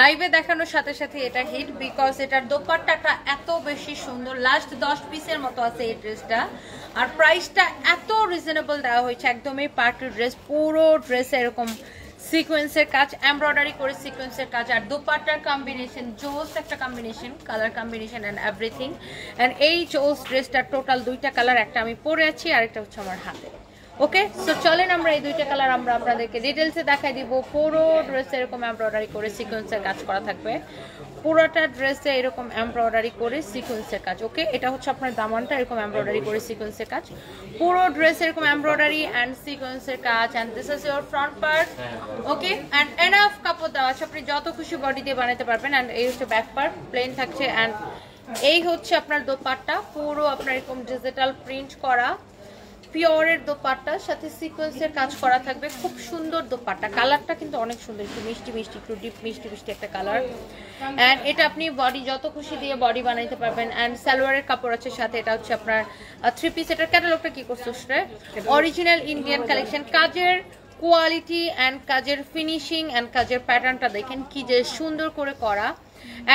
লাইভে দেখানোর সাথে সাথে এটা হিট বিকজ এটার দোপাট্টাটা এত বেশি সুন্দর, লাস্ট 10 পিসের মতো আছে এই ড্রেসটা, আর প্রাইসটা এত রিজনেবল দেওয়া হয়েছে। একদমই পার্টি ড্রেস, পুরো ড্রেস এরকম সিকোয়েন্সের কাজ, এমব্রয়ডারি করে সিকোয়েন্সের কাজ, আর দোপাট্টার কম্বিনেশন জোস একটা combination, colour combination and everything. And এই জোস ড্রেসটার টোটাল দুইটা কালার, একটা আমি পরে আছি আর একটা হচ্ছে আমার হাতে। ওকে, সো চলেন আমরা এই দুইটা কালার আমরা আপনাদেরকে ডিটেলসে দেখাই দিব। পুরো ড্রেসে এরকম এমব্রয়ডারি করে সিকোয়েন্সের কাজ করা থাকবে, পুরোটা ড্রেসে এরকম এমব্রয়ডারি করে সিকোয়েন্সের কাজ। ওকে, এটা হচ্ছে আপনার দামানটা, এরকম এমব্রয়ডারি করে সিকোয়েন্সের কাজ, পুরো ড্রেস এরকম এমব্রয়ডারি অ্যান্ড সিকোয়েন্সের কাজ। And this is your front part. Okay, and enough কাপড় দেওয়া আছে, আপনি যত খুশি বডি দিয়ে বানাতে পারবেন। অ্যান্ড এই হচ্ছে ব্যাক পার্ট, প্লেন থাকছে। অ্যান্ড এই হচ্ছে আপনার দোপাট্টা, পুরো আপনার এরকম ডিজিটাল প্রিন্ট করা পিওরের দোপাট্টার সাথে সিকোয়েন্সের কাজ করা থাকবে। খুব সুন্দর দোপাট্টা, কালারটা কিন্তু অনেক সুন্দর, একটু মিষ্টি মিষ্টি, একটু ডিপ মিষ্টি মিষ্টি একটা কালার। অ্যান্ড এটা আপনি বডি যত খুশি দিয়ে বডি বানাইতে পারবেন। অ্যান্ড সালোয়ারের কাপড় আছে সাথে। এটা হচ্ছে আপনার থ্রি পিস। এটার ক্যাটালগটা কি করছে, অরিজিনাল ইন্ডিয়ান কালেকশন। কাজের কোয়ালিটি অ্যান্ড কাজের ফিনিশিং অ্যান্ড কাজের প্যাটার্নটা দেখেন কি যে সুন্দর করে করা,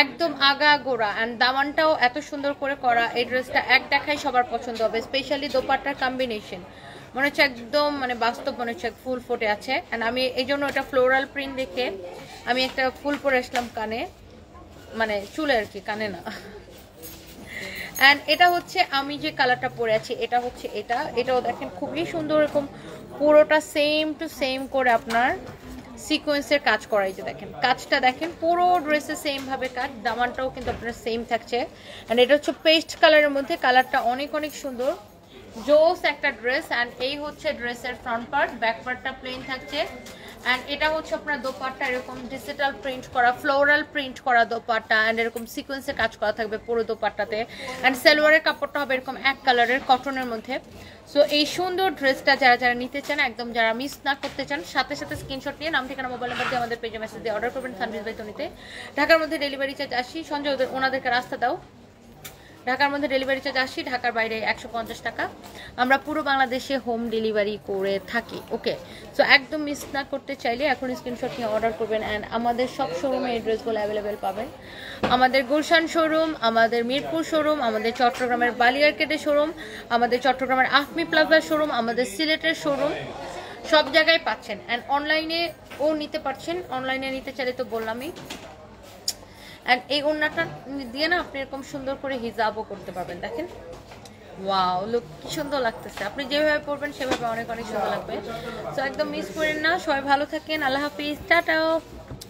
একদম আগা গোড়া। অ্যান্ড দামানটাও এত সুন্দর করে করা। এই ড্রেসটা এক দেখাই সবার পছন্দ হবে, স্পেশালি দোপাট্টার কম্বিনেশন মনে হচ্ছে একদম মানে বাস্তব মনে হচ্ছে ফুল ফুটে আছে। অ্যান্ড আমি এই জন্য এটা ফ্লোরাল প্রিন্ট দেখে আমি একটা ফুল পরে আসলাম কানে, মানে চুলে আর কি, কানে না। অ্যান্ড এটা হচ্ছে আমি যে কালারটা পরে আছি, এটা হচ্ছে এটা। এটাও দেখেন খুবই সুন্দর, এরকম পুরোটা সেম টু সেম করে আপনার সিকোয়েন্সের কাজ করাই। যে দেখেন কাজটা দেখেন, পুরো ড্রেসে সেম ভাবে কাজ, দামানটাও কিন্তু আপনার সেম থাকছে। অ্যান্ড এটা হচ্ছে পেস্ট কালারের মধ্যে, কালারটা অনেক অনেক সুন্দর, জোস একটা ড্রেস। অ্যান্ড এই হচ্ছে ড্রেসের ফ্রন্ট পার্ট, ব্যাক পার্টটা প্লেন থাকছে। অ্যান্ড এটা হচ্ছে আপনার দোপাট্টা, এরকম ডিজিটাল প্রিন্ট করা, ফ্লোরাল প্রিন্ট করা দোপাট্টা। অ্যান্ড এরকম সিকোয়েন্সে কাজ করা থাকবে পুরো দোপাট্টাতে। অ্যান্ড সালোয়ারের কাপড়টা হবে এরকম এক কালারের কটনের মধ্যে। সো এই সুন্দর ড্রেসটা যারা যারা নিতে চান, একদম যারা মিস না করতে চান, সাথে সাথে স্ক্রিনশট নিয়ে নাম, ঠিকানা, মোবাইল নাম্বার দিয়ে আমাদের পেজে মেসেজ দিয়ে অর্ডার করবেন। সানভিজ বাই টনিতে ঢাকার মধ্যে ডেলিভারি চার্জ 80। সঞ্জয় ওনাদেরকে রাস্তা দাও, ঢাকার মধ্যে ডেলিভারি চার্জ 80, ঢাকার বাইরে 150 টাকা। আমরা পুরো বাংলাদেশে হোম ডেলিভারি করে থাকি। ওকে, সো একদম মিস না করতে চাইলে এখন স্ক্রিনশট নিয়ে অর্ডার করবেন। অ্যান্ড আমাদের সব শোরুমে এই ড্রেসগুলো অ্যাভেলেবেল পাবেন। আমাদের গুলশান শোরুম, আমাদের মিরপুর শোরুম, আমাদের চট্টগ্রামের বালিয়ারকেটের শোরুম, আমাদের চট্টগ্রামের আফমি প্লাজার শোরুম, আমাদের সিলেটের শোরুম, সব জায়গায় পাচ্ছেন। অ্যান্ড অনলাইনেও নিতে পারছেন, অনলাইনে নিতে চাইলে তো বললামই। অ্যান্ড এই ওড়নাটা দিয়ে না আপনি এরকম সুন্দর করে হিজাবও করতে পারবেন। দেখেন ওয়াও, লুক কি সুন্দর লাগতেছে, আপনি যেভাবে পরবেন সেভাবে অনেক অনেক সুন্দর লাগবে। তো একদম মিস করেন না, সবাই ভালো থাকেন, আল্লাহ হাফিজ, টাটা।